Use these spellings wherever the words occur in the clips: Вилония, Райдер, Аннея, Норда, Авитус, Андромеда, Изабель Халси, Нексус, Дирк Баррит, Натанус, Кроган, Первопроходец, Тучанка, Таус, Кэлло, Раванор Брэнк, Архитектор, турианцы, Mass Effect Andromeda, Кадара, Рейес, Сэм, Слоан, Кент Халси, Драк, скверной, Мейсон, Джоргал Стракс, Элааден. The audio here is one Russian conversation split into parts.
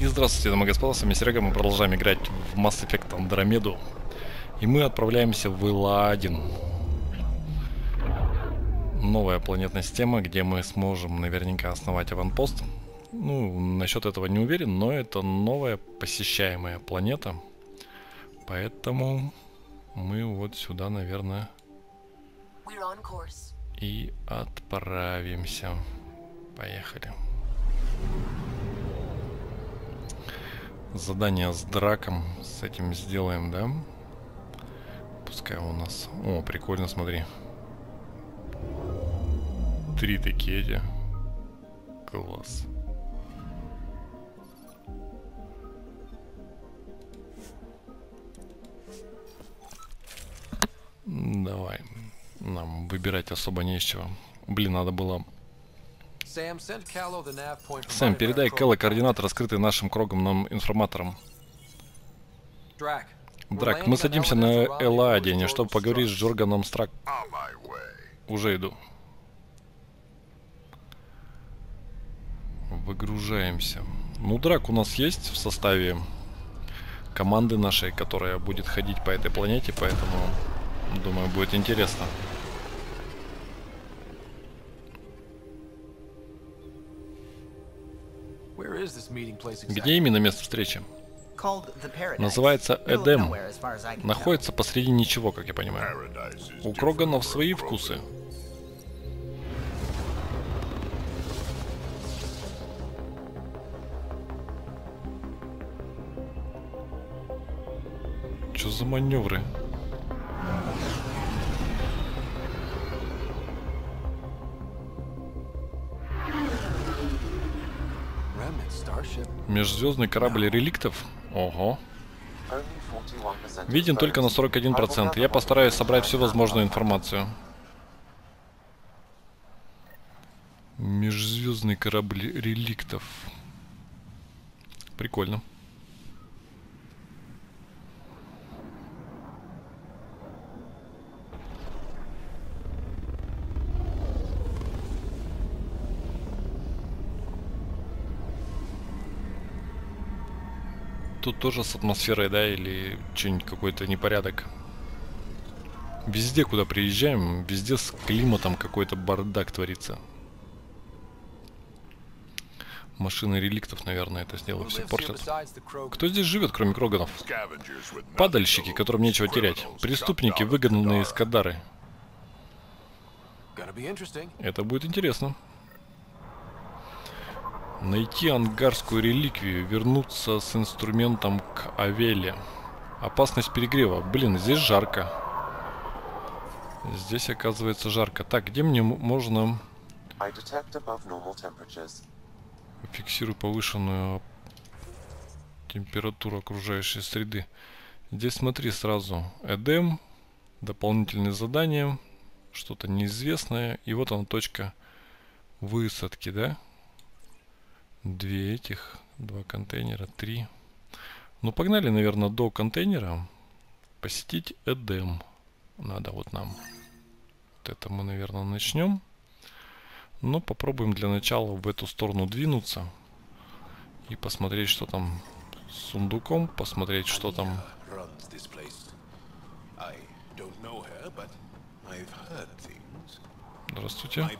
И здравствуйте, дамы и господа, с вами Серега, мы продолжаем играть в Mass Effect Andromeda. И мы отправляемся в Элааден. Новая планетная система, где мы сможем наверняка основать аванпост. Ну, насчет этого не уверен, но это новая посещаемая планета. Поэтому мы вот сюда, наверное, и отправимся. Поехали. Задание с Драком, с этим сделаем, да? Пускай у нас... О, прикольно, смотри. Три такие эти. Класс. Давай. Нам выбирать особо не из чего. Блин, надо было... Сэм, передай Кэлло координаты, раскрытые нашим кругом информатором. Драк, мы садимся на Элаадене, чтобы поговорить с Джоргалом Стракс. Уже иду. Выгружаемся. Ну, Драк у нас есть в составе команды нашей, которая будет ходить по этой планете, поэтому, думаю, будет интересно. Где именно место встречи? Называется Эдем. Находится посреди ничего, как я понимаю. У Кроганов свои вкусы. Чё за маневры? Межзвездный корабль реликтов? Ого. Виден только на 41%. Я постараюсь собрать всю возможную информацию. Межзвездный корабль реликтов. Прикольно. Тут тоже с атмосферой, да, или что-нибудь, какой-то непорядок. Везде, куда приезжаем, везде с климатом какой-то бардак творится. Машины реликтов, наверное, это сделало, все портят. Кто здесь живет, кроме кроганов? Падальщики, которым нечего терять. Преступники, выгнанные из Кадары. Это будет интересно. Найти ангарскую реликвию, вернуться с инструментом к Авеле. Опасность перегрева. Блин, здесь жарко. Здесь, оказывается, жарко. Так, где мне можно... Фиксирую повышенную температуру окружающей среды. Здесь смотри сразу. Эдем, дополнительные задания, что-то неизвестное. И вот она, точка высадки, да? Две этих, два контейнера, три. Ну, погнали, наверное, до контейнера. Посетить Эдем. Надо вот нам. Вот это мы, наверное, начнем. Но попробуем для начала в эту сторону двинуться. И посмотреть, что там с сундуком. Посмотреть, что там... Здравствуйте.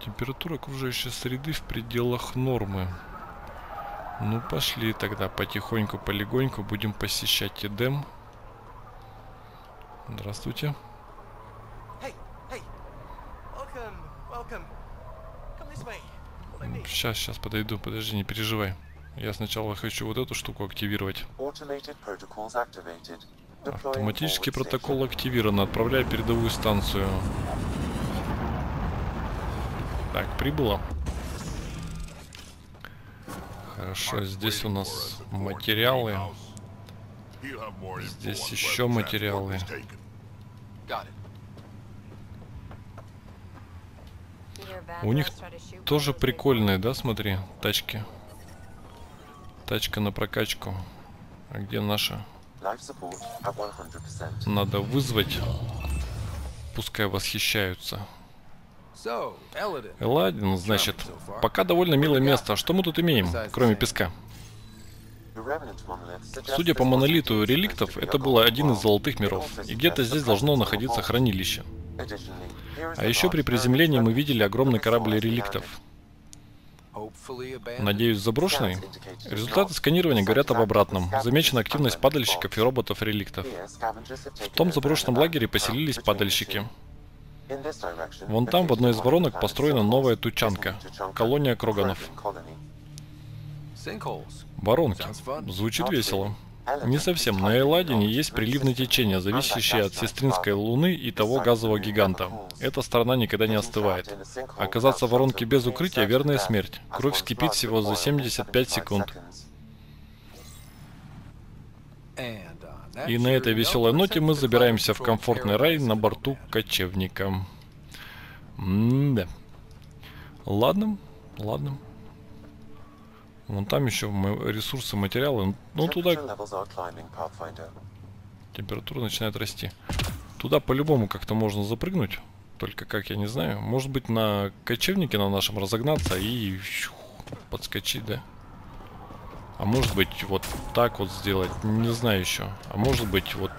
Температура окружающей среды в пределах нормы. Ну, пошли тогда потихоньку, полегоньку. Будем посещать Эдем. Здравствуйте. Сейчас подойду. Подожди, не переживай. Я сначала хочу вот эту штуку активировать. Автоматический протокол активирован. Отправляю передовую станцию. Так, прибыло. Хорошо, здесь у нас материалы. Здесь еще материалы. У них тоже прикольные, да, смотри, тачки. Тачка на прокачку. А где наша? Надо вызвать. Пускай восхищаются. Элааден, значит, пока довольно милое место. Что мы тут имеем, кроме песка? Судя по монолиту реликтов, это был один из золотых миров. И где-то здесь должно находиться хранилище. А еще при приземлении мы видели огромный корабль реликтов. Надеюсь, заброшенный? Результаты сканирования говорят об обратном. Замечена активность падальщиков и роботов-реликтов. В том заброшенном лагере поселились падальщики. Вон там, в одной из воронок, построена новая тучанка. Колония кроганов. Воронки. Звучит весело. Не совсем. На Элаадене есть приливное течение, зависящее от сестринской луны и того газового гиганта. Эта сторона никогда не остывает. Оказаться в воронке без укрытия – верная смерть. Кровь вскипит всего за 75 секунд. И на этой веселой ноте мы забираемся в комфортный рай на борту кочевника. Да. Ладно, ладно. Вон там еще ресурсы, материалы. Ну, туда... Температура начинает расти. Туда по-любому как-то можно запрыгнуть. Только как, я не знаю. Может быть, на кочевнике на нашем разогнаться и подскочить, да? А может быть, вот так вот сделать. Не знаю еще. А может быть, вот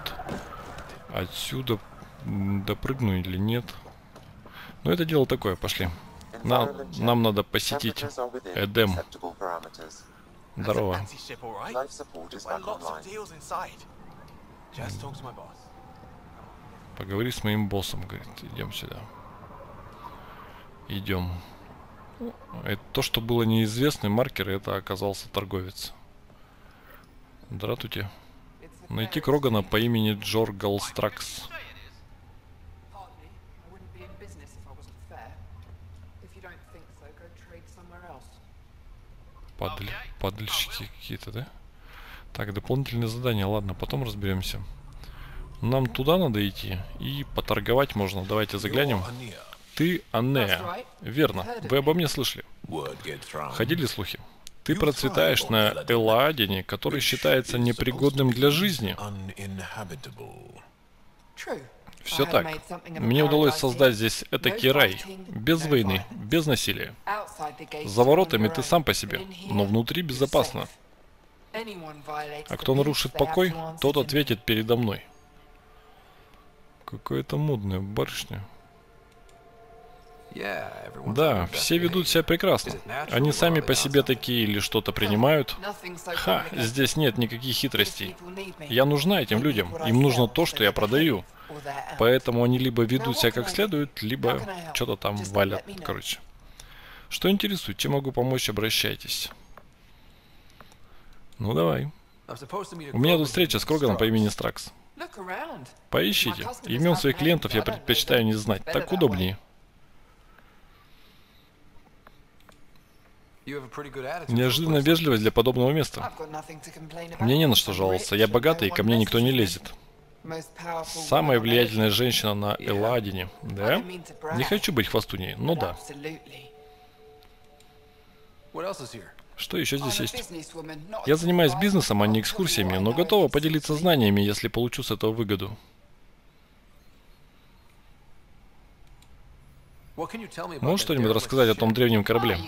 отсюда допрыгну или нет. Но это дело такое. Пошли. Нам надо посетить Эдем. Здорово. Поговори с моим боссом, говорит. Идем сюда. Идем. Это то, что было неизвестный маркер, это оказался торговец. Здравствуйте. Найти Крогана по имени Джоргал Стракс. Падальщики какие-то, да? Так, дополнительные задания. Ладно, потом разберемся. Нам туда надо идти. И поторговать можно. Давайте заглянем. Ты Аннея. Верно. Вы обо мне слышали. Ходили слухи. Ты процветаешь на Элаадене, который считается непригодным для жизни. Все так. Мне удалось создать здесь этакий рай. Без войны, без насилия. За воротами ты сам по себе, но внутри безопасно. А кто нарушит покой, тот ответит передо мной. Какая-то модная барышня. Да, все ведут себя прекрасно. Они сами по себе такие или что-то принимают. Ха, здесь нет никаких хитростей. Я нужна этим людям. Им нужно то, что я продаю. Поэтому они либо ведут себя как следует, либо что-то там валят. Короче. Что интересует? Чем могу помочь? Обращайтесь. Ну давай. У меня тут встреча с Кроганом по имени Стракс. Поищите. Имен своих клиентов я предпочитаю не знать. Так удобнее. Неожиданно вежливость для подобного места. Мне не на что жаловаться. Я богатый, и ко мне никто не лезет. Самая влиятельная женщина на Элаадене. Да? Не хочу быть хвастуней, но да. Что еще здесь есть? Я занимаюсь бизнесом, а не экскурсиями, но готова поделиться знаниями, если получу с этого выгоду. Можешь что-нибудь рассказать о том древнем корабле?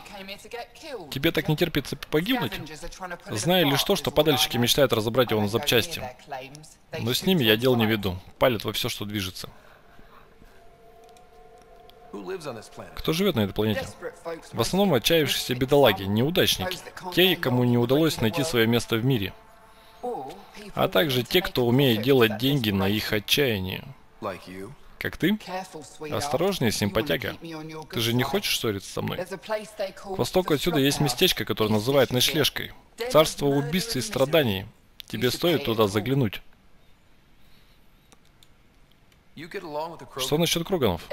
Тебе так не терпится погибнуть? Знаю лишь то, что падальщики мечтают разобрать его на запчасти. Но с ними я дел не веду. Палят во все, что движется. Кто живет на этой планете? В основном отчаявшиеся бедолаги, неудачники. Те, кому не удалось найти свое место в мире. А также те, кто умеет делать деньги на их отчаянии. Как ты? Осторожнее, симпатяга. Ты же не хочешь ссориться со мной? К востоку отсюда есть местечко, которое называют ночлежкой. Царство убийств и страданий. Тебе стоит туда заглянуть. Что насчет Кроганов?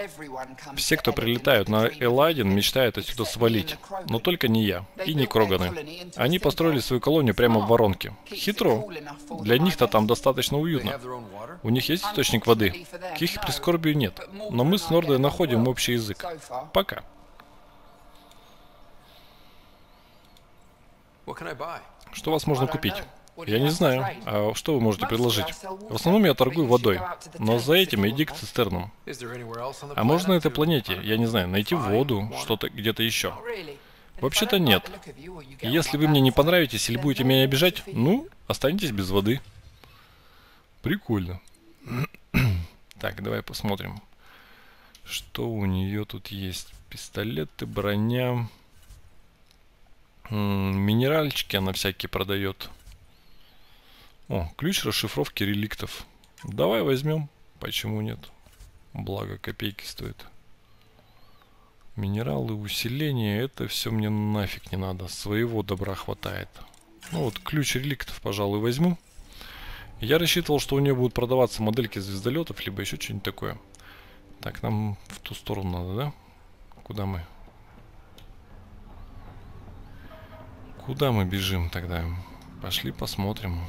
Все, кто прилетают на Элааден, мечтают отсюда свалить. Но только не я. И не Кроганы. Они построили свою колонию прямо в воронке. Хитро. Для них-то там достаточно уютно. У них есть источник воды? К их прискорбию нет. Но мы с Нордой находим общий язык. Пока. Что вас можно купить? Я не знаю. А что вы можете предложить? В основном я торгую водой, но за этим иди к цистернам. А можно на этой планете, я не знаю, найти воду, что-то где-то еще? Вообще-то нет. Если вы мне не понравитесь или будете меня обижать, ну, останетесь без воды. Прикольно. Так, давай посмотрим, что у нее тут есть. Пистолеты, броня, минеральчики она всякие продает. О, ключ расшифровки реликтов. Давай возьмем. Почему нет? Благо копейки стоит. Минералы, усиление, это все мне нафиг не надо. Своего добра хватает. Ну вот ключ реликтов, пожалуй, возьму. Я рассчитывал, что у нее будут продаваться модельки звездолетов, либо еще что-нибудь такое. Так, нам в ту сторону надо, да? Куда мы? Куда мы бежим тогда? Пошли посмотрим.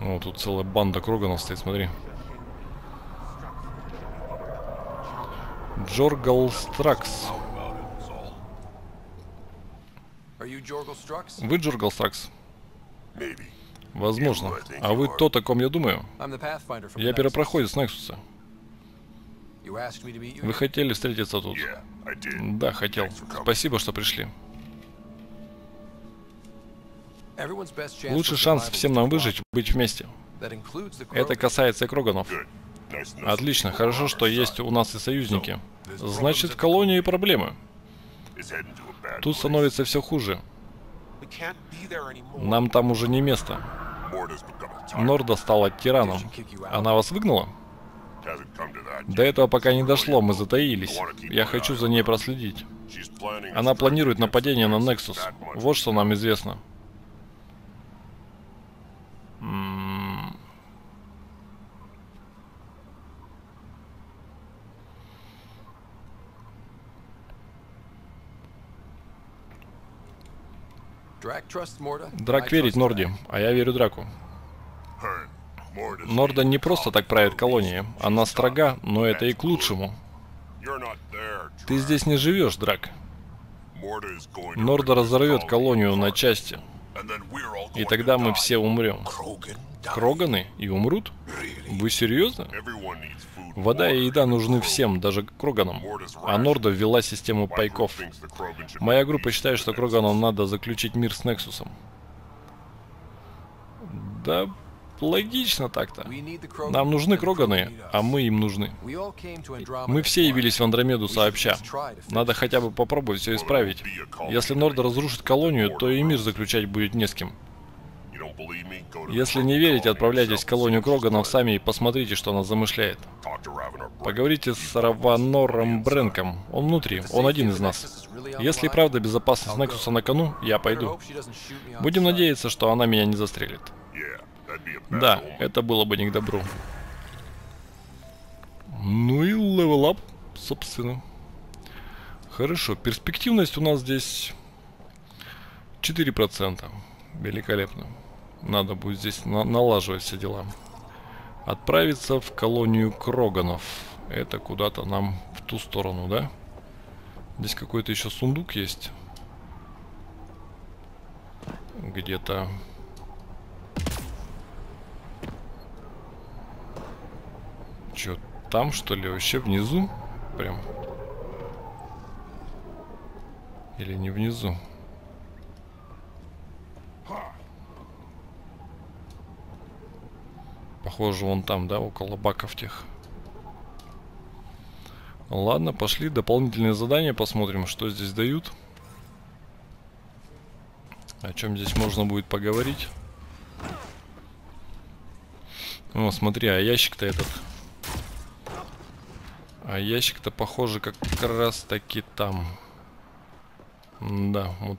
О, тут целая банда Крогана стоит, смотри. Джоргал Стракс. Вы Джоргал Стракс? Возможно. А вы тот, о ком я думаю? Я первопроходец Нексуса. Вы хотели встретиться тут? Да, хотел. Спасибо, что пришли. Лучший шанс всем нам выжить — быть вместе. Это касается и Кроганов. Отлично, хорошо, что есть у нас и союзники. Значит, в колонии проблемы. Тут становится все хуже. Нам там уже не место. Норда стала тираном. Она вас выгнала? До этого пока не дошло, мы затаились. Я хочу за ней проследить. Она планирует нападение на Нексус. Вот что нам известно. Драк верит Норде, а я верю Драку. Норда не просто так правит колонией. Она строга, но это и к лучшему. Ты здесь не живешь, Драк. Норда разорвет колонию на части. И тогда мы все умрем. Кроганы и умрут? Вы серьезно? Вода и еда нужны всем, даже Кроганам. А Норда ввела систему пайков. Моя группа считает, что Кроганам надо заключить мир с Нексусом. Да, логично так-то. Нам нужны Кроганы, а мы им нужны. Мы все явились в Андромеду сообща. Надо хотя бы попробовать все исправить. Если Норда разрушит колонию, то и мир заключать будет не с кем. Если не верите, отправляйтесь в колонию Кроганов сами и посмотрите, что она замышляет. Поговорите с Раванором Брэнком. Он внутри, он один из нас. Если правда безопасность Нексуса на кону, я пойду. Будем надеяться, что она меня не застрелит. Да, это было бы не к добру. Ну и левелап, собственно. Хорошо, перспективность у нас здесь 4%. Великолепно. Надо будет здесь налаживать все дела. Отправиться в колонию Кроганов. Это куда-то нам в ту сторону, да? Здесь какой-то еще сундук есть. Где-то... Чё, там что ли? Вообще внизу? Прям. Или не внизу? Похоже, вон там, да, около баков тех. Ладно, пошли. Дополнительные задания. Посмотрим, что здесь дают. О чем здесь можно будет поговорить. О, смотри, а ящик-то этот... А ящик-то, похоже, как раз-таки там. Да, вот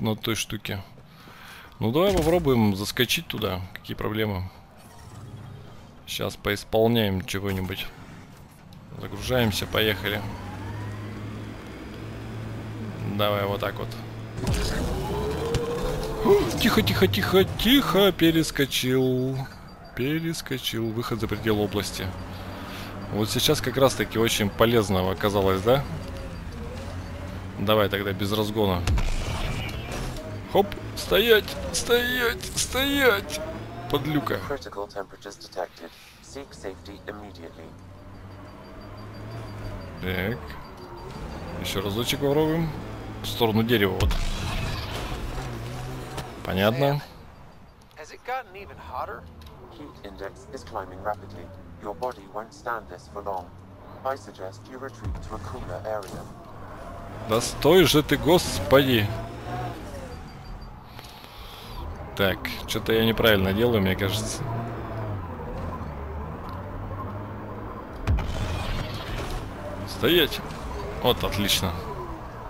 на той штуке. Ну, давай попробуем заскочить туда. Какие проблемы? Сейчас поисполняем чего-нибудь. Загружаемся, поехали. Давай вот так вот. Тихо, тихо, тихо, тихо. Перескочил. Перескочил. Выход за пределы области. Вот сейчас как раз-таки очень полезного оказалось, да? Давай тогда без разгона. Хоп, стоять, стоять, стоять! Подлюка. Так. Еще разочек попробуем. В сторону дерева, вот. Понятно. Да стой же ты, господи! Так, что-то я неправильно делаю, мне кажется. Стоять! Вот, отлично.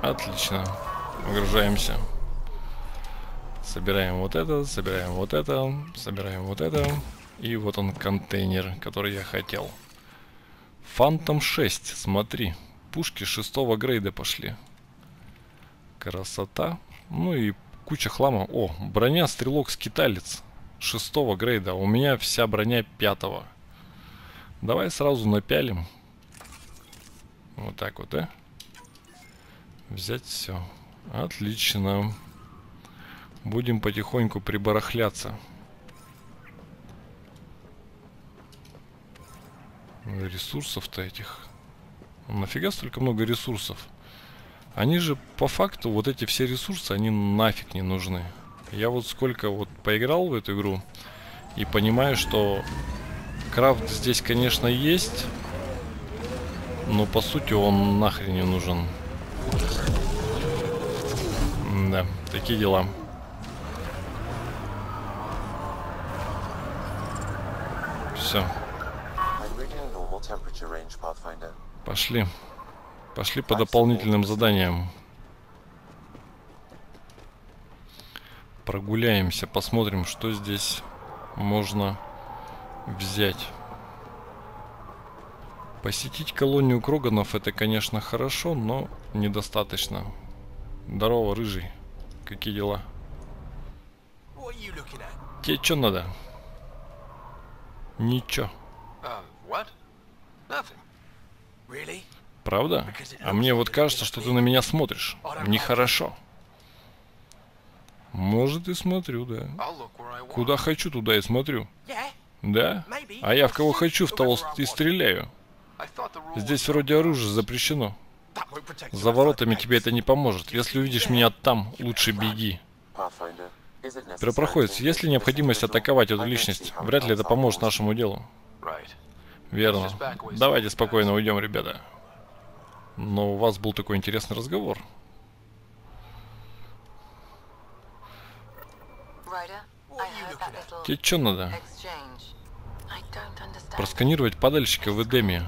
Отлично. Выгружаемся. Собираем вот это, собираем вот это, собираем вот это. И вот он, контейнер, который я хотел. Фантом 6, смотри. Пушки 6-го грейда пошли. Красота. Ну и куча хлама. О, броня стрелок-скиталец 6-го грейда. У меня вся броня 5-го. Давай сразу напялим. Вот так вот, да? Взять все. Отлично. Будем потихоньку прибарахляться. Ресурсов-то этих. Нафига столько много ресурсов? Они же по факту, вот эти все ресурсы, они нафиг не нужны. Я вот сколько вот поиграл в эту игру и понимаю, что крафт здесь, конечно, есть, но по сути он нахрен не нужен. Да, такие дела. Все. Пошли. Пошли по дополнительным заданиям. Прогуляемся, посмотрим, что здесь можно взять. Посетить колонию кроганов, это, конечно, хорошо, но недостаточно. Здорово, рыжий. Какие дела? Тебе что надо? Ничего. Правда? А мне вот кажется, что ты на меня смотришь. Нехорошо. Может, и смотрю, да. Куда хочу, туда и смотрю. Да? А я в кого хочу, в того и стреляю. Здесь вроде оружие запрещено. За воротами тебе это не поможет. Если увидишь меня там, лучше беги. Первопроходец, есть ли необходимость атаковать эту личность? Вряд ли это поможет нашему делу. Верно. Давайте спокойно уйдем, ребята. Но у вас был такой интересный разговор. Тебе что надо? Просканировать падальщика в Эдеме.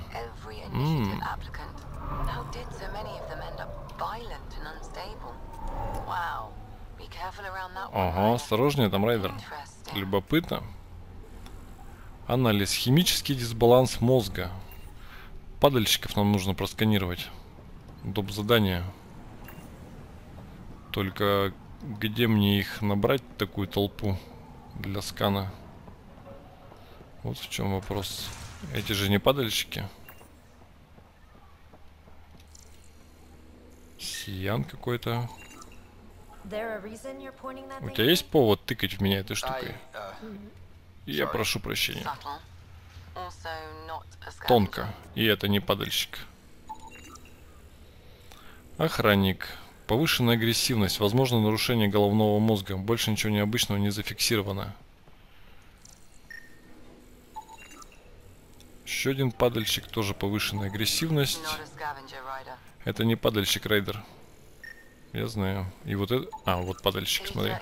Ага, осторожнее там, Райдер. Любопытно. Анализ. Химический дисбаланс мозга. Падальщиков нам нужно просканировать. Доп. Задание. Только где мне их набрать, такую толпу для скана? Вот в чем вопрос. Эти же не падальщики. Сиян какой-то. У тебя есть повод тыкать в меня этой штукой? Я прошу прощения. Тонко. И это не падальщик. Охранник. Повышенная агрессивность. Возможно, нарушение головного мозга. Больше ничего необычного не зафиксировано. Еще один падальщик. Тоже повышенная агрессивность. Это не падальщик, Райдер. Я знаю. И вот это... А, вот падальщик, смотри.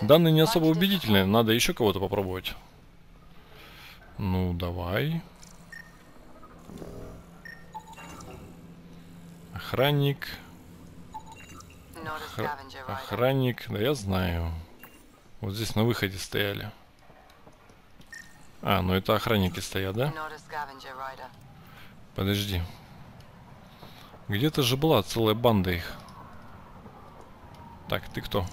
Данные не особо убедительные, надо еще кого-то попробовать. Ну, давай. Охранник. Охранник, да я знаю. Вот здесь на выходе стояли. А, ну это охранники стоят, да? Подожди. Где-то же была целая банда их. Так, ты кто?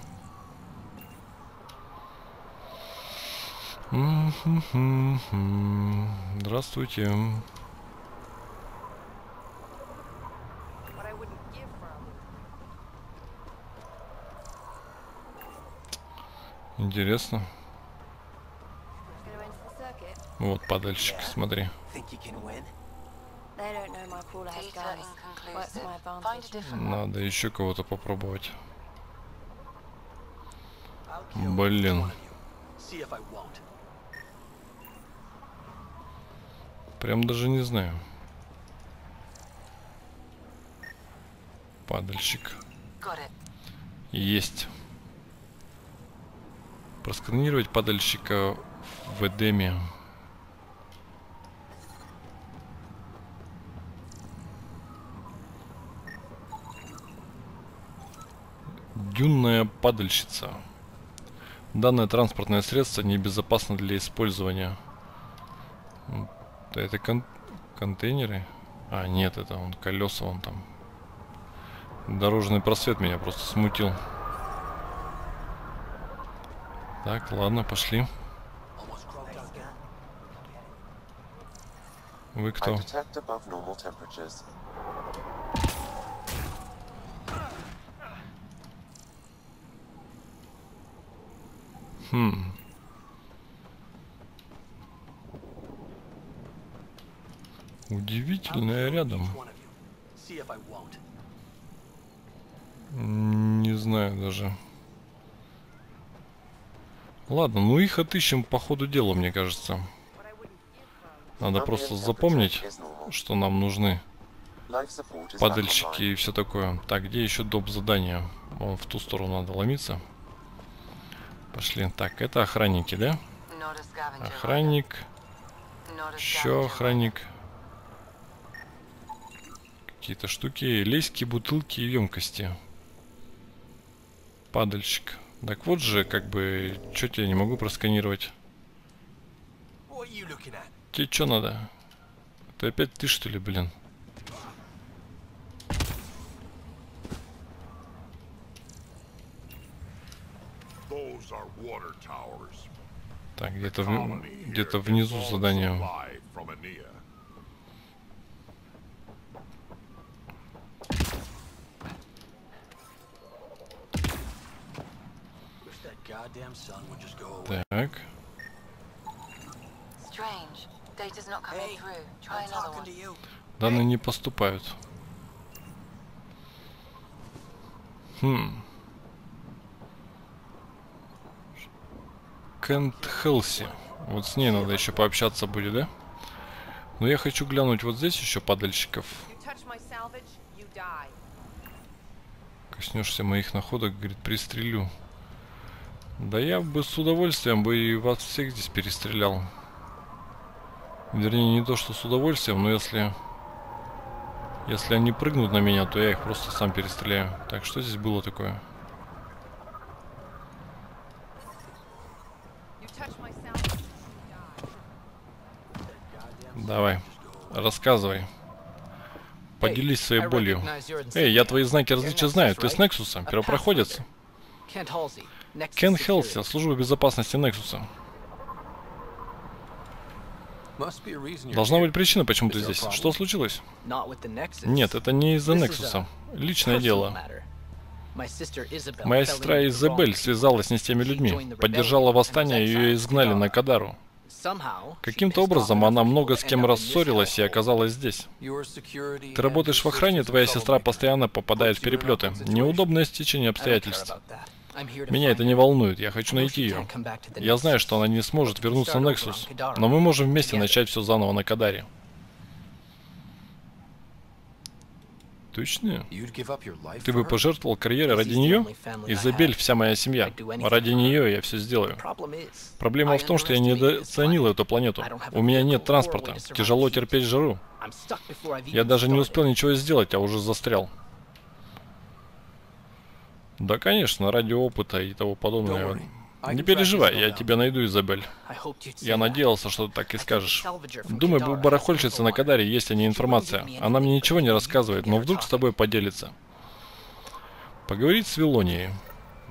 Здравствуйте. Интересно. Вот подальше, смотри. Надо еще кого-то попробовать. Блин. Прям даже не знаю. Падальщик. Есть. Просканировать падальщика в Эдеме. Дюнная падальщица. Данное транспортное средство небезопасно для использования. Это контейнеры? А, нет, это он колеса, он там. Дорожный просвет меня просто смутил. Так, ладно, пошли. Вы кто? Хм. Удивительное рядом. Не знаю даже. Ладно, ну их отыщем по ходу дела, мне кажется. Надо просто запомнить, что нам нужны падальщики и все такое. Так, где еще доп. Задание? Вон в ту сторону надо ломиться. Пошли. Так, это охранники, да? Охранник. Еще охранник. Какие-то штуки. Леськи, бутылки и емкости. Падальщик. Так вот же, как бы, что-то я не могу просканировать. Тебе что надо? Это опять ты, что ли, блин? Так, где-то внизу задание. Так. Данные не поступают. Хм. Кент Халси. Вот с ней надо еще пообщаться будет, да? Но я хочу глянуть вот здесь еще падальщиков. Коснешься моих находок, говорит, пристрелю. Да я бы с удовольствием бы и вас всех здесь перестрелял. Вернее, не то, что с удовольствием, но если они прыгнут на меня, то я их просто сам перестреляю. Так, что здесь было такое? Давай, рассказывай. Поделись своей болью. Эй, я твои знаки различия знаю. Ты с Нексусом, первопроходец? Кент Халси, служба безопасности Нексуса. Должна быть причина, почему ты здесь. Что случилось? Нет, это не из-за Нексуса. Личное дело. Моя сестра Изабель связалась не с теми людьми. Поддержала восстание, и ее изгнали на Кадару. Каким-то образом она много с кем рассорилась и оказалась здесь. Ты работаешь в охране, твоя сестра постоянно попадает в переплеты. Неудобное стечение обстоятельств. Меня это не волнует, я хочу найти ее. Я знаю, что она не сможет вернуться на Нексус, но мы можем вместе начать все заново на Кадаре. Точно? Ты бы пожертвовал карьерой ради нее? Изабель, вся моя семья. Ради нее я все сделаю. Проблема в том, что я недооценил эту планету. У меня нет транспорта. Тяжело терпеть жару. Я даже не успел ничего сделать, а уже застрял. Да, конечно, ради опыта и того подобного. Не переживай, я тебя найду, Изабель. Я надеялся, что ты так и скажешь. Думаю, у барахольщицы на Кадаре есть о ней информация. Она мне ничего не рассказывает, но вдруг с тобой поделится. Поговорить с Вилонией.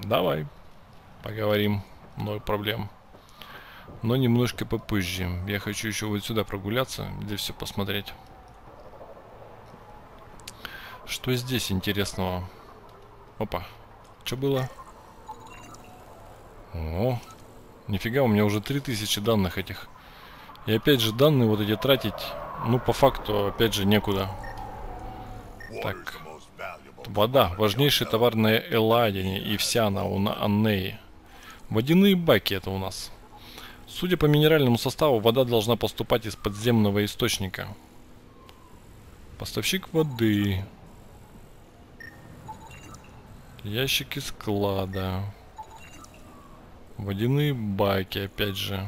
Давай. Поговорим. Много проблем. Но немножко попозже. Я хочу еще вот сюда прогуляться, здесь все посмотреть. Что здесь интересного? Опа. Что было? О, нифига, у меня уже 3000 данных этих. И опять же данные вот эти тратить, ну по факту опять же некуда. Так, вода, важнейший товар на Элаадене и вся она у Аннеи. Водяные баки это у нас. Судя по минеральному составу, вода должна поступать из подземного источника. Поставщик воды. Ящики склада. Водяные баки, опять же.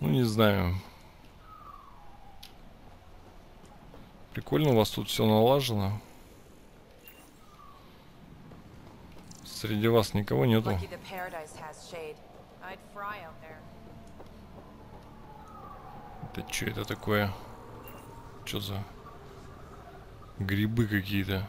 Ну, не знаю. Прикольно у вас тут все налажено. Среди вас никого нету. Это что это такое? Что за грибы какие-то?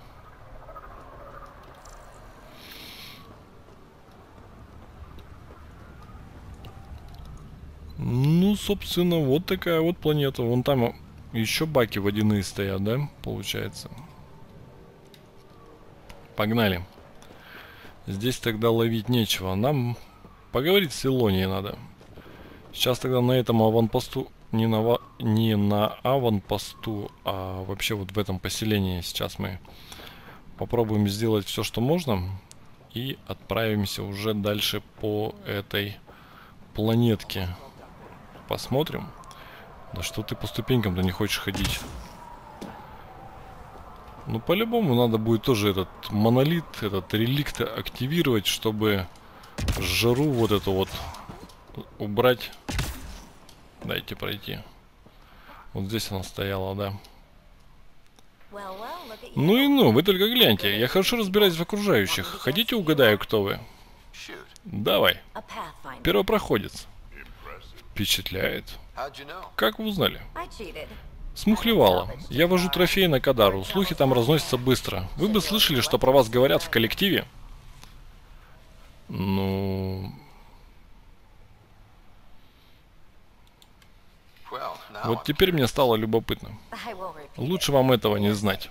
Ну, собственно, вот такая вот планета. Вон там еще баки водяные стоят, да, получается. Погнали. Здесь тогда ловить нечего. Нам поговорить с Вилонией надо. Сейчас тогда на этом аванпосту, не на аванпосту, а вообще вот в этом поселении сейчас мы попробуем сделать все, что можно. И отправимся уже дальше по этой планетке. Посмотрим. Да что ты по ступенькам-то не хочешь ходить? Ну, по-любому надо будет тоже этот монолит, этот реликт активировать, чтобы жару вот эту вот убрать. Дайте пройти. Вот здесь она стояла, да. Ну и ну, вы только гляньте. Я хорошо разбираюсь в окружающих. Хотите, угадаю, кто вы? Давай. Первопроходец. Впечатляет. Как вы узнали? Смухлевала. Я вожу трофеи на Кадару. Слухи там разносятся быстро. Вы бы слышали, что про вас говорят в коллективе? Ну... Вот теперь мне стало любопытно. Лучше вам этого не знать.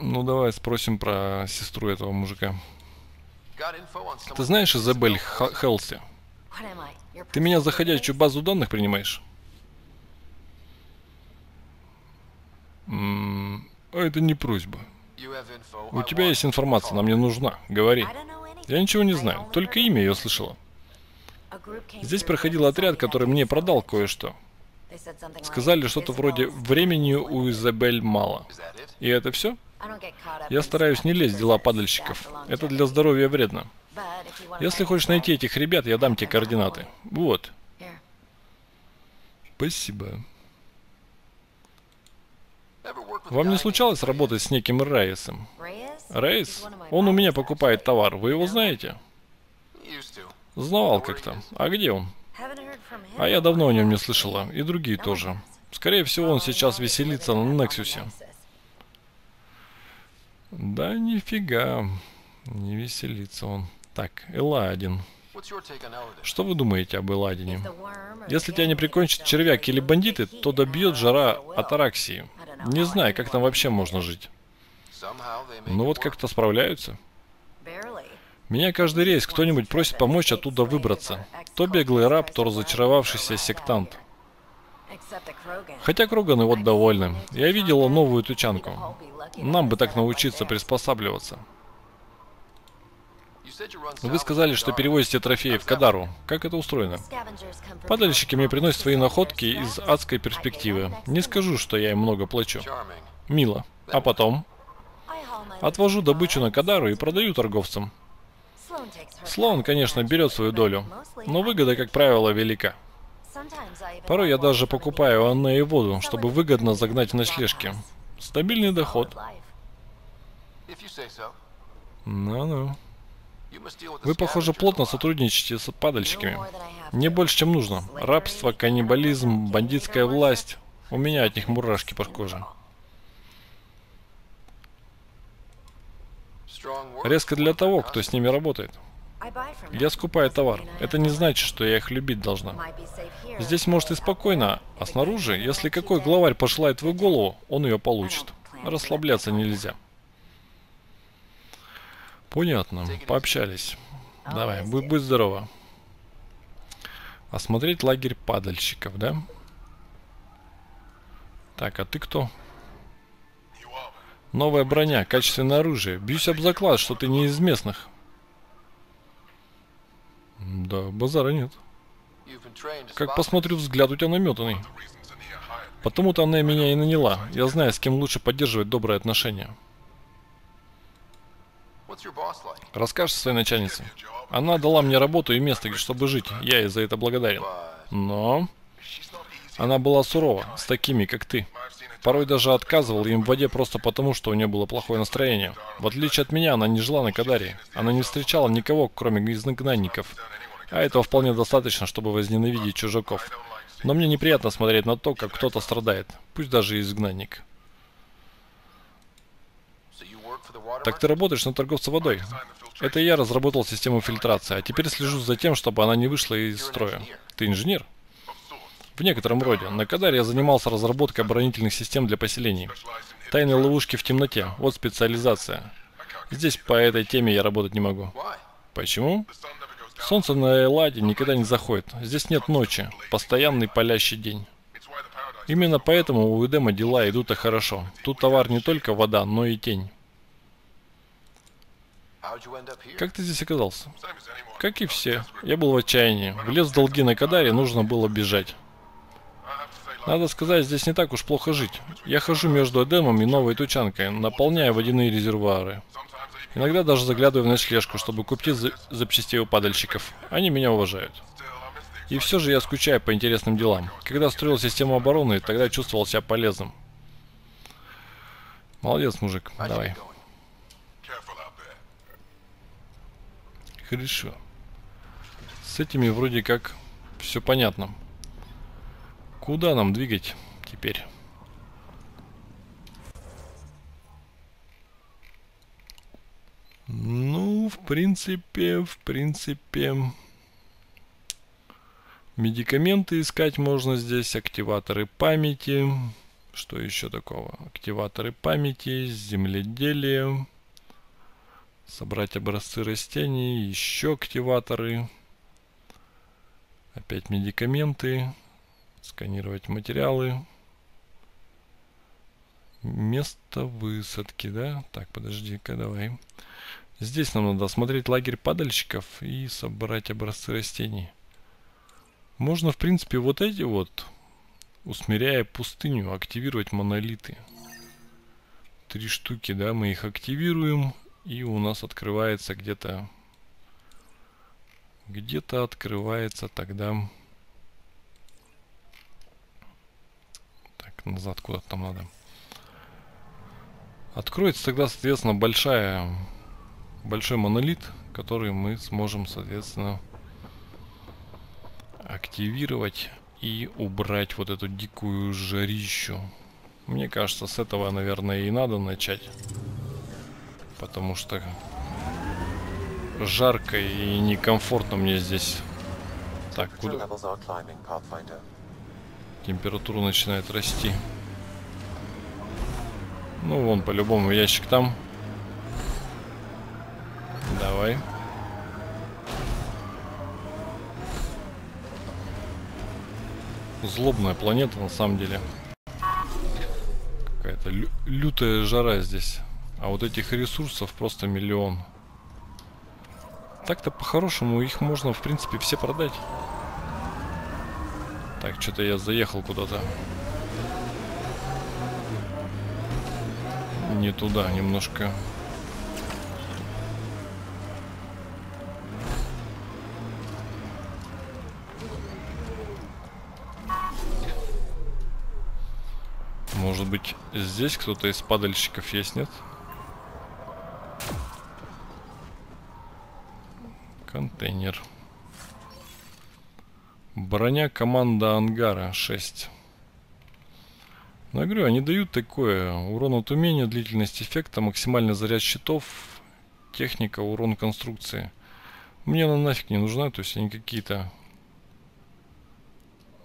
Ну давай спросим про сестру этого мужика. Ты знаешь Изабель Халси? Ты меня за ходячую базу данных принимаешь? Это не просьба. У тебя есть информация, она мне нужна. Говори. Я ничего не знаю, только имя ее слышала. Здесь проходил отряд, который мне продал кое-что. Сказали что-то вроде «времени у Изабель мало». И это все? Я стараюсь не лезть в дела падальщиков. Это для здоровья вредно. Если хочешь найти этих ребят, я дам тебе координаты. Вот. Спасибо. Вам не случалось работать с неким Рейесом? Рейес? Он у меня покупает товар. Вы его знаете? Знавал как-то. А где он? А я давно о нем не слышала. И другие тоже. Скорее всего, он сейчас веселится на Нексусе. Да нифига. Не веселится он. Так, Элааден. Что вы думаете об Элаадене? Если тебя не прикончат червяк или бандиты, то добьет жара атараксии. Не знаю, как там вообще можно жить. Ну вот как-то справляются. Меня каждый рейс кто-нибудь просит помочь оттуда выбраться. То беглый раб, то разочаровавшийся сектант. Хотя Кроганы вот довольны. Я видела новую тучанку. Нам бы так научиться приспосабливаться. Вы сказали, что перевозите трофеи в Кадару. Как это устроено? Падальщики мне приносят свои находки из адской перспективы. Не скажу, что я им много плачу. Мило. А потом? Отвожу добычу на Кадару и продаю торговцам. Слоан, конечно, берет свою долю, но выгода, как правило, велика. Порой я даже покупаю Аннею воду, чтобы выгодно загнать в ночлежки. Стабильный доход. Ну-ну. Вы, похоже, плотно сотрудничаете с падальщиками. Не больше, чем нужно. Рабство, каннибализм, бандитская власть. У меня от них мурашки по коже. Резко для того, кто с ними работает. Я скупаю товар. Это не значит, что я их любить должна. Здесь, может, и спокойно, а снаружи, если какой главарь пожелает твою голову, он ее получит. Расслабляться нельзя. Понятно, пообщались. Давай, будь здорова. Осмотреть лагерь падальщиков, да? Так, а ты кто? Новая броня, качественное оружие. Бьюсь об заклад, что ты не из местных. Да, базара нет. Как посмотрю, взгляд у тебя наметанный. Потому-то она меня и наняла. Я знаю, с кем лучше поддерживать добрые отношения. Расскажешь своей начальнице. Она дала мне работу и место, чтобы жить. Я ей за это благодарен. Но... Она была сурова, с такими, как ты. Порой даже отказывала им в воде просто потому, что у нее было плохое настроение. В отличие от меня, она не жила на Кадаре. Она не встречала никого, кроме изгнанников. А этого вполне достаточно, чтобы возненавидеть чужаков. Но мне неприятно смотреть на то, как кто-то страдает. Пусть даже изгнанник. Так ты работаешь на торговца водой? Это я разработал систему фильтрации, а теперь слежу за тем, чтобы она не вышла из строя. Ты инженер? В некотором роде. На Кадаре я занимался разработкой оборонительных систем для поселений. Тайные ловушки в темноте. Вот специализация. Здесь по этой теме я работать не могу. Почему? Солнце на Элааде никогда не заходит. Здесь нет ночи. Постоянный палящий день. Именно поэтому у Эдема дела идут и хорошо. Тут товар не только вода, но и тень. Как ты здесь оказался? Как и все. Я был в отчаянии. Влез в долги на Кадаре, нужно было бежать. Надо сказать, здесь не так уж плохо жить. Я хожу между Эдемом и Новой Тучанкой, наполняя водяные резервуары. Иногда даже заглядываю в ночлежку, чтобы купить запчастей у падальщиков. Они меня уважают. И все же я скучаю по интересным делам. Когда строил систему обороны, тогда чувствовал себя полезным. Молодец, мужик. Давай. Хорошо. С этими вроде как все понятно. Куда нам двигать теперь? Ну, в принципе, медикаменты искать можно здесь, активаторы памяти. Что еще такого? Активаторы памяти, земледелие, собрать образцы растений, еще активаторы, опять медикаменты. Сканировать материалы. Место высадки, да? Так, подожди-ка, давай. Здесь нам надо осмотреть лагерь падальщиков и собрать образцы растений. Можно, в принципе, вот эти вот, усмиряя пустыню, активировать монолиты. 3 штуки, да, мы их активируем. И у нас открывается где-то... Где-то открывается тогда... назад куда-то там надо. Откроется тогда, соответственно, большой монолит, который мы сможем, соответственно, активировать и убрать вот эту дикую жарищу. Мне кажется, с этого, наверное, и надо начать. Потому что жарко и некомфортно мне здесь. Так, куда? Температура начинает расти. Ну, вон, по-любому, ящик там. Давай. Злобная планета, на самом деле. Какая-то лютая жара здесь. А вот этих ресурсов просто миллион. Так-то, по-хорошему, их можно, в принципе, все продать. Так, что-то я заехал куда-то. Не туда, немножко. Может быть, здесь кто-то из падальщиков есть, нет? Контейнер. Броня команда ангара 6. Но я говорю, они дают такое. Урон от умения, длительность эффекта, максимальный заряд щитов, техника, урон конструкции. Мне она нафиг не нужна, то есть они какие-то...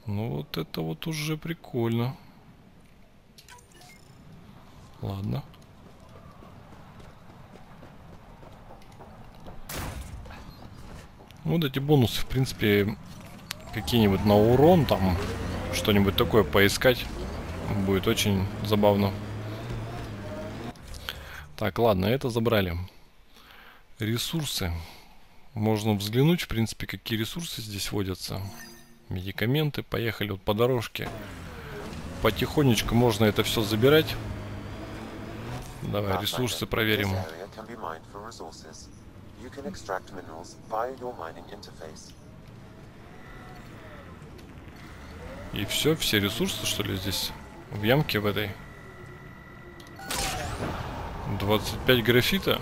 Ну вот это вот уже прикольно. Ладно. Вот эти бонусы, в принципе, какие-нибудь на урон, там, что-нибудь такое поискать. Будет очень забавно. Так, ладно, это забрали. Ресурсы. Можно взглянуть, в принципе, какие ресурсы здесь водятся. Медикаменты. Поехали вот по дорожке. Потихонечку можно это все забирать. Давай ресурсы проверим. И все? Все ресурсы, что ли, здесь? В ямке в этой? 25 графита?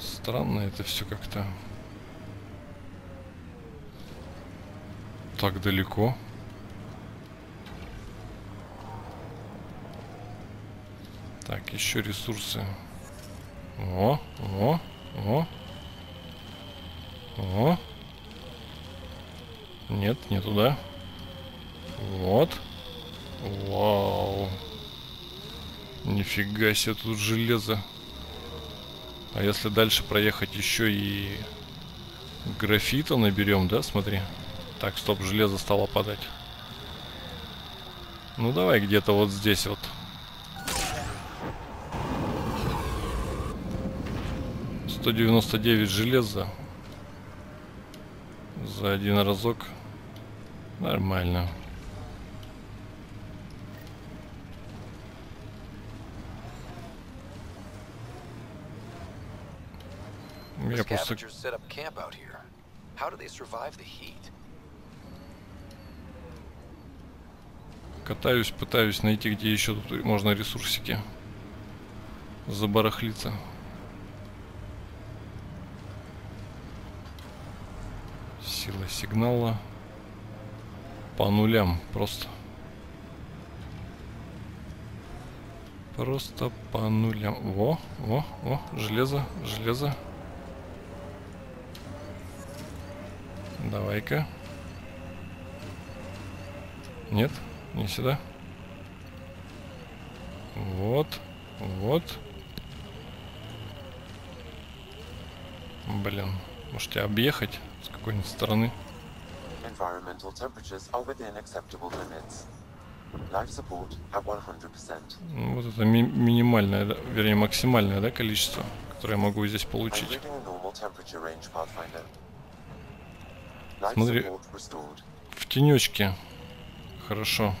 Странно это все как-то. Так далеко. Так, еще ресурсы. О. Нет, не туда. Вот. Вау. Нифига себе, тут железо. А если дальше проехать, еще и графита наберем, да, смотри. Так, стоп, железо стало падать. Ну давай где-то вот здесь вот. $199 железа за один разок. Нормально. Я просто... катаюсь, пытаюсь найти, где еще тут можно ресурсики забарахлиться. Сила сигнала по нулям, просто по нулям. Во, железо. Давай-ка. Нет, не сюда. Вот. Блин, можете объехать с какой-нибудь стороны. Вот это минимальное, вернее максимальное, да, количество, которое я могу здесь получить. Смотри, в тенечке. Хорошо.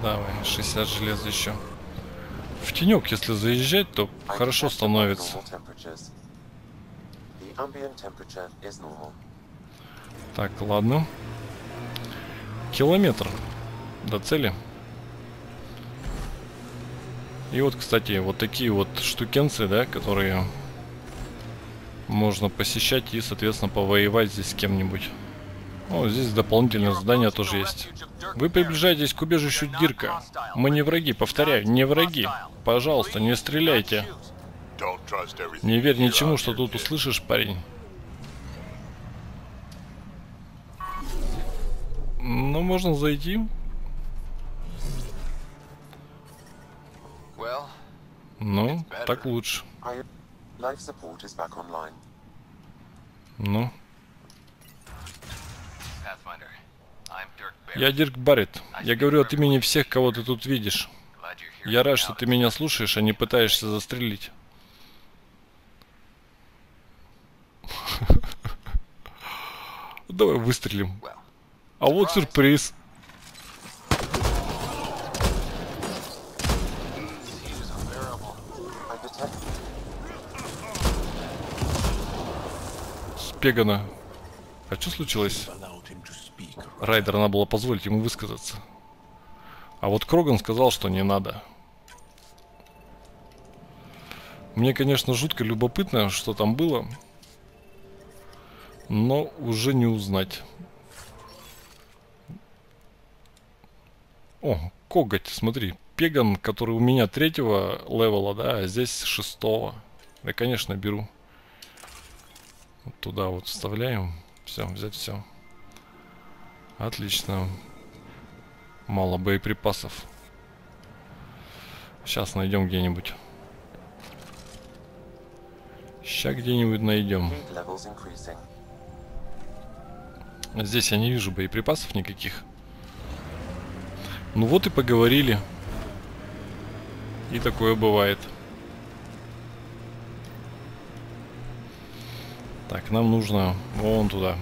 Давай, 60 желез еще. В тенек, если заезжать, то хорошо становится. Так, ладно. Километр до цели. И вот, кстати, вот такие вот штукенцы, да, которые... можно посещать и, соответственно, повоевать здесь с кем-нибудь. О, здесь дополнительное задание тоже есть. Вы приближаетесь к убежищу Дирка. Мы не враги, повторяю, не враги. Пожалуйста, не стреляйте. Не верь ничему, что тут услышишь, парень. Ну, можно зайти. Ну, так лучше. Ну. Я Дирк Баррит. Я говорю от имени всех, кого ты тут видишь. Я рад, что ты меня слушаешь, а не пытаешься застрелить. Давай выстрелим. А вот сюрприз. Пегана. А что случилось? Райдер, надо было позволить ему высказаться. А вот Кроган сказал, что не надо. Мне, конечно, жутко любопытно, что там было. Но уже не узнать. О, коготь, смотри. Пеган, который у меня 3-го левела, да, а здесь 6-го. Да, конечно, беру. Туда вот вставляем. Все, взять все. Отлично. Мало боеприпасов. Сейчас найдем где-нибудь. Сейчас где-нибудь найдем. Здесь я не вижу боеприпасов никаких. Ну вот и поговорили. И такое бывает. Так, нам нужно вон туда.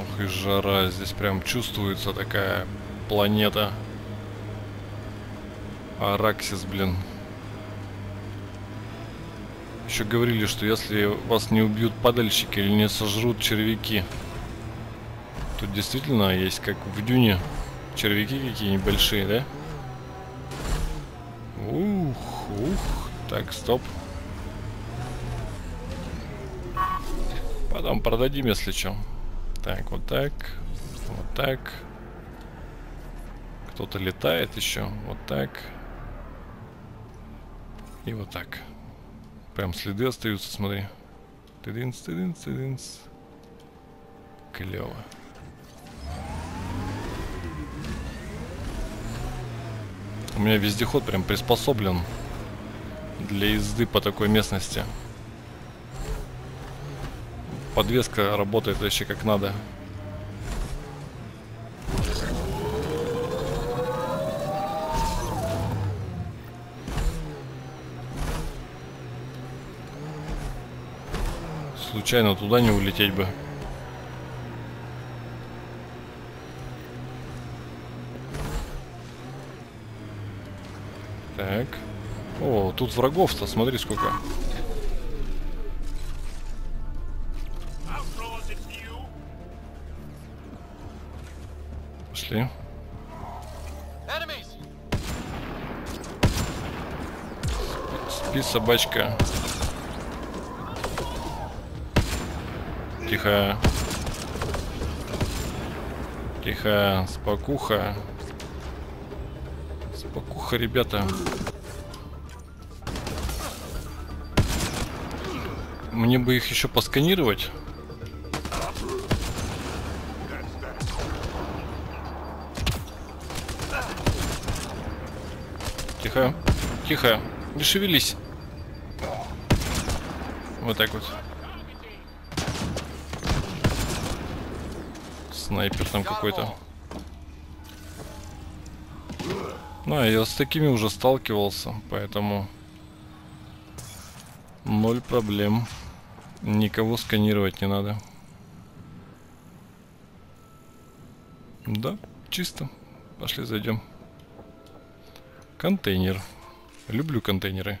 Ох и жара. Здесь прям чувствуется такая планета. Араксис, блин. Еще говорили, что если вас не убьют падальщики или не сожрут червяки. Тут действительно есть, как в Дюне, червяки какие небольшие, да? Ух, ух. Так, стоп. Потом продадим, если что. Так, вот так. Вот так. Кто-то летает еще. Вот так. И вот так. Прям следы остаются, смотри. Тыдынц, тыдынц, тыдынц. Клево. У меня вездеход прям приспособлен для езды по такой местности. Подвеска работает вообще как надо. Случайно туда не улететь бы. Так. О, тут врагов-то, смотри сколько. Пошли. Спи, собачка. Тихо. Тихо. Спокуха. Спокуха, ребята. Мне бы их еще посканировать. Тихо. Тихо. Не шевелись. Вот так вот. Снайпер там какой-то. Ну, а я с такими уже сталкивался, поэтому ноль проблем. Никого сканировать не надо. Да, чисто. Пошли зайдем. Контейнер. Люблю контейнеры.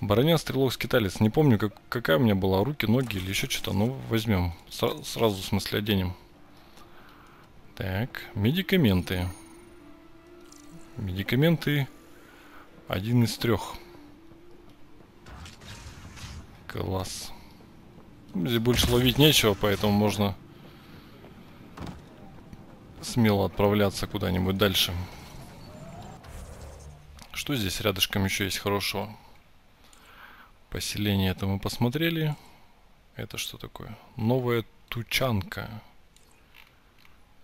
Броня, стрелок, скиталец. Не помню, какая у меня была. Руки, ноги или еще что-то. Ну, возьмем. Сразу, в смысле, оденем. Так, медикаменты. Медикаменты один из трех. Класс. Здесь больше ловить нечего, поэтому можно смело отправляться куда-нибудь дальше. Что здесь рядышком еще есть хорошего? Поселение это мы посмотрели. Это что такое? Новая тучанка.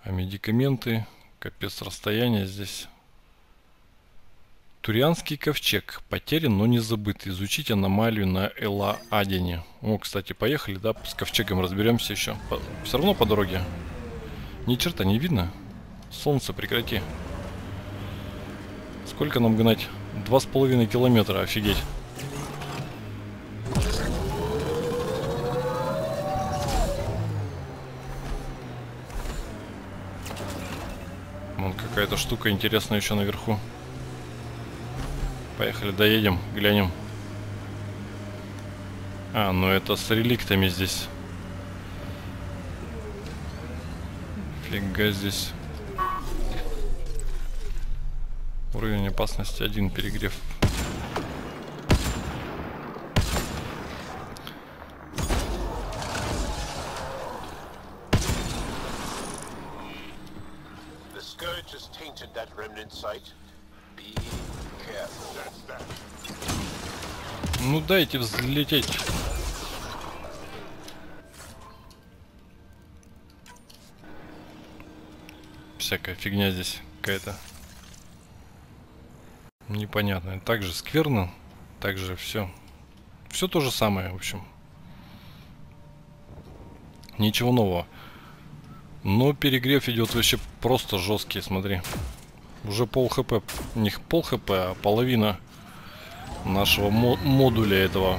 А медикаменты, капец, расстояние здесь. Турианский ковчег. Потерян, но не забыт. Изучить аномалию на Элаадене. О, кстати, поехали, да, с ковчегом разберемся еще. Все равно по дороге. Ни черта не видно. Солнце, прекрати. Сколько нам гнать? 2,5 километра, офигеть. Какая-то штука интересная еще наверху. Поехали, доедем, глянем. А, ну это с реликтами здесь. Фига здесь. Уровень опасности 1, перегрев. Ну дайте взлететь. всякая фигня здесь какая-то непонятная. Также скверно, также все. Все то же самое, в общем. Ничего нового. Но перегрев идет вообще просто жесткий, смотри. Уже пол хп, не пол хп, а половина нашего модуля этого,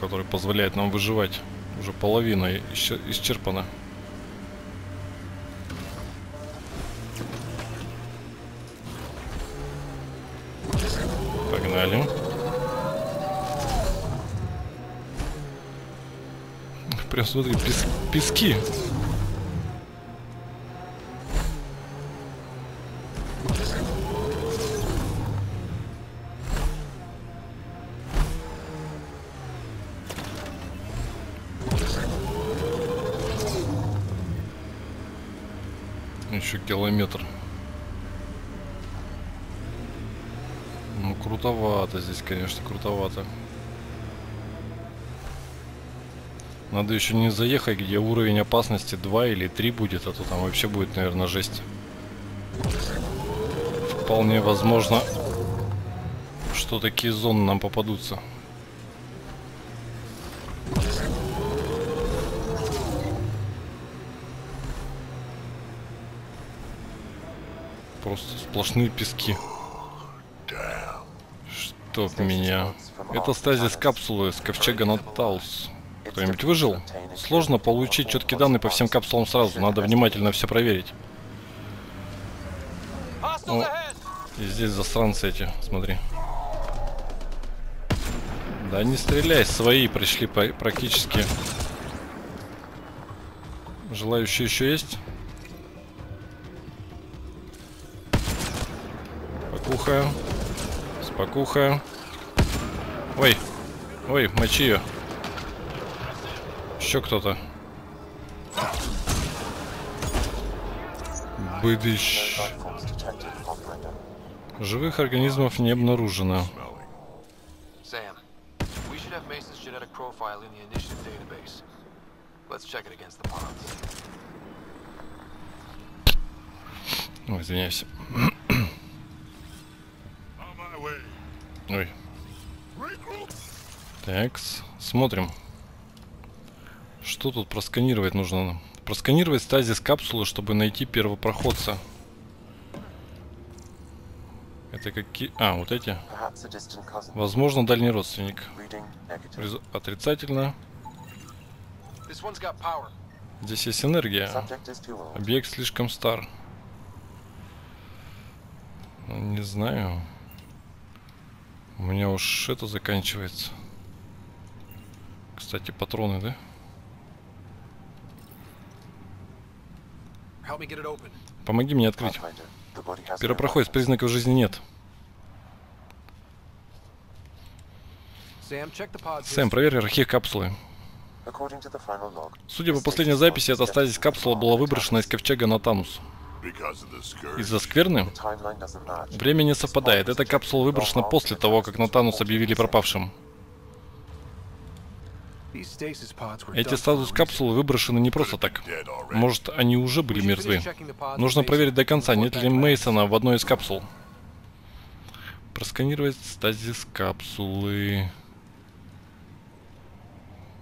который позволяет нам выживать. Уже половина исчерпана. Погнали. Прям смотри, пески. Еще километр. Ну, крутовато здесь, конечно, крутовато. Надо еще не заехать, где уровень опасности 2 или 3 будет, а то там вообще будет, наверное, жесть. Вполне возможно, что такие зоны нам попадутся. Просто сплошные пески. Чтоб меня. Это стазис капсулы с ковчега на Таус. Кто-нибудь выжил? Сложно получить четкие данные по всем капсулам сразу. Надо внимательно все проверить. О, и здесь засранцы эти, смотри. Да не стреляй, свои пришли практически. Желающие еще есть? Спокуха. Спокуха. Ой, ой, мочи ее. Еще кто-то. Быдыщ. Живых организмов не обнаружено. Ой, извиняюсь. Ой. Такс, смотрим. Что тут просканировать нужно нам? Просканировать стазис капсулы, чтобы найти первопроходца. Это какие... А, вот эти. Возможно, дальний родственник. Отрицательно. Здесь есть энергия. Объект слишком стар. Не знаю. У меня уж это заканчивается. Кстати, патроны, да? Помоги мне открыть. Первопроходец, признаков жизни нет. Сэм, проверь архив капсулы. Судя по последней записи, эта стазис капсула была выброшена из ковчега Натанус. Из-за скверны? Время не совпадает. Эта капсула выброшена после того, как Натанус объявили пропавшим. Эти стазис-капсулы выброшены не просто так. Может, они уже были мертвы. Нужно проверить до конца, нет ли Мейсона в одной из капсул. Просканировать стазис-капсулы.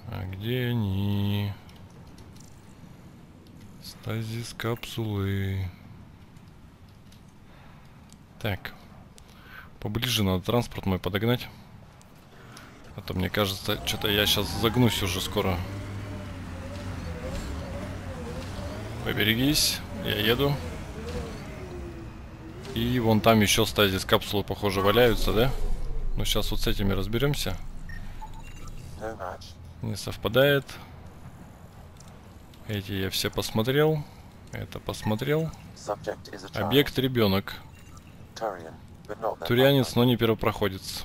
А где они? Стазис-капсулы. Так. Поближе надо транспорт мой подогнать. А то, мне кажется, что-то я сейчас загнусь уже скоро. Поберегись, я еду. И вон там еще стазис капсулы, похоже, валяются, да? Ну, сейчас вот с этими разберемся. Не совпадает. Эти я все посмотрел. Это посмотрел. Объект ребенок. Турианец, но не первопроходец.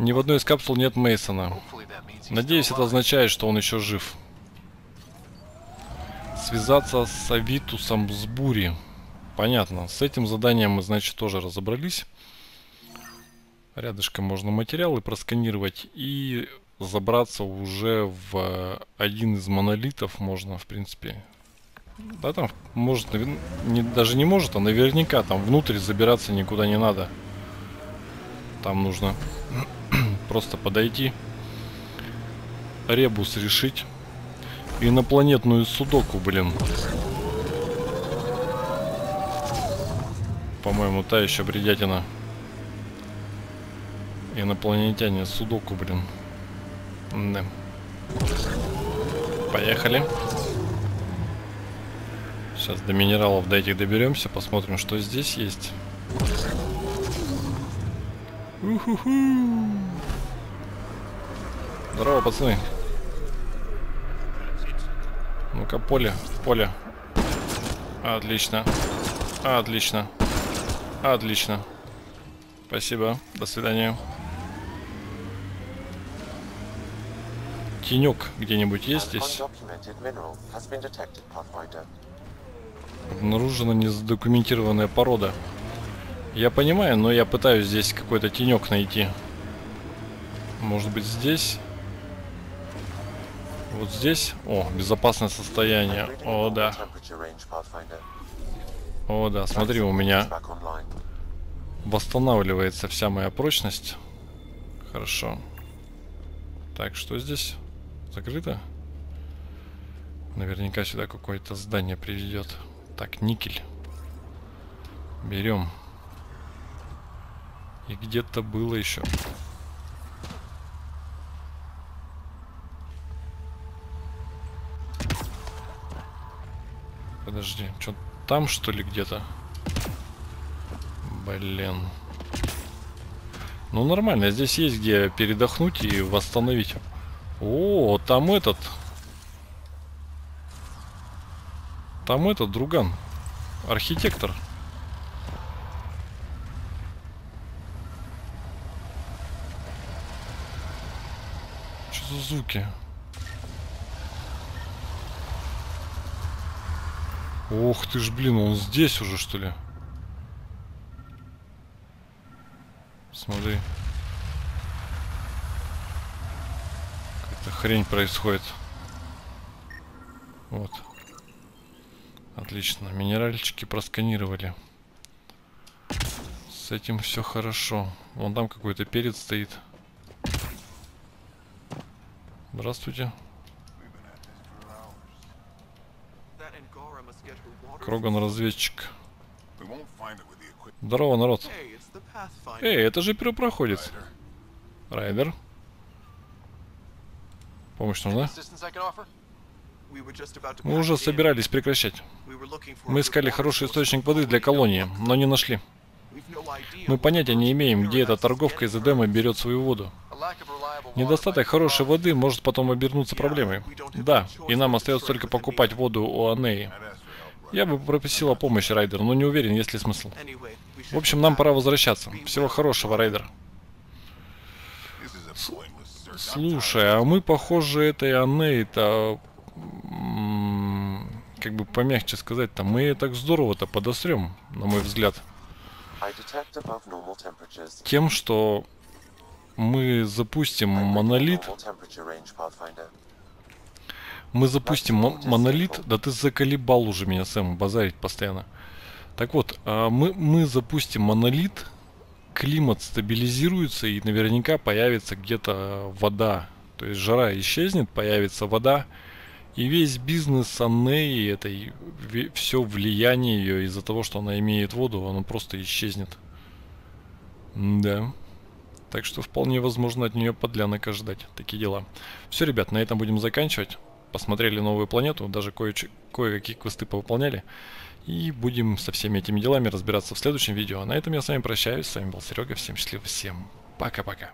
Ни в одной из капсул нет Мейсона. Надеюсь, это означает, что он еще жив. Связаться с Авитусом с бури. Понятно. С этим заданием мы, значит, тоже разобрались. Рядышком можно материалы просканировать. И забраться уже в один из монолитов можно, в принципе. Да, там может, даже не может, а наверняка там внутрь забираться никуда не надо. Там нужно просто подойти, ребус решить. Инопланетную судоку, блин. По-моему, та еще бредятина. Инопланетяне судоку, блин. Да. Поехали. Сейчас до минералов, до этих доберемся, посмотрим, что здесь есть. У-ху-ху. Здорово, пацаны. Ну-ка, поле, поле. Отлично. Отлично. Отлично. Спасибо. До свидания. Тенек где-нибудь есть здесь? Обнаружена незадокументированная порода. Я понимаю, но я пытаюсь здесь какой-то тенек найти. Может быть, здесь? Вот здесь? О, безопасное состояние. О, да. О, да, смотри, у меня восстанавливается вся моя прочность. Хорошо. Так, что здесь? Закрыто? Наверняка сюда какое-то здание приведет. Так, никель. Берем. И где-то было еще. Подожди, что там, что ли, где-то? Блин. Ну нормально, здесь есть где передохнуть и восстановить. О, там этот. Там этот, друган. Архитектор. Что за звуки? Ох ты ж, блин, он здесь уже, что ли? Смотри. Какая-то хрень происходит. Вот. Отлично. Минеральчики просканировали. С этим все хорошо. Вон там какой-то перец стоит. Здравствуйте. Кроган-разведчик. Здорово, народ. Эй, это же первопроходец. Райдер. Помощь нужна? Мы уже собирались прекращать. Мы искали хороший источник воды для колонии, но не нашли. Мы понятия не имеем, где эта торговка из Эдема берет свою воду. Недостаток хорошей воды может потом обернуться проблемой. Да, и нам остается только покупать воду у Аннеи. Я бы попросил о помощи, Райдер, но не уверен, есть ли смысл. В общем, нам пора возвращаться. Всего хорошего, Райдер. Слушай, а мы, похоже, этой Аннеи-то... Как бы помягче сказать-то, мы ее так здорово-то подосрем, на мой взгляд. Тем, что мы запустим монолит. Мы запустим монолит. Да ты заколебал уже меня, Сэм, базарить постоянно. Так вот, мы запустим монолит, климат стабилизируется и наверняка появится где-то вода. То есть жара исчезнет, появится вода. И весь бизнес Аннеи, это все влияние ее из-за того, что она имеет воду, оно просто исчезнет. Да. Так что вполне возможно от нее подлянок ожидать. Такие дела. Все, ребят, на этом будем заканчивать. Посмотрели новую планету, даже кое-какие квесты повыполняли. И будем со всеми этими делами разбираться в следующем видео. А на этом я с вами прощаюсь. С вами был Серега. Всем счастливо, всем пока-пока.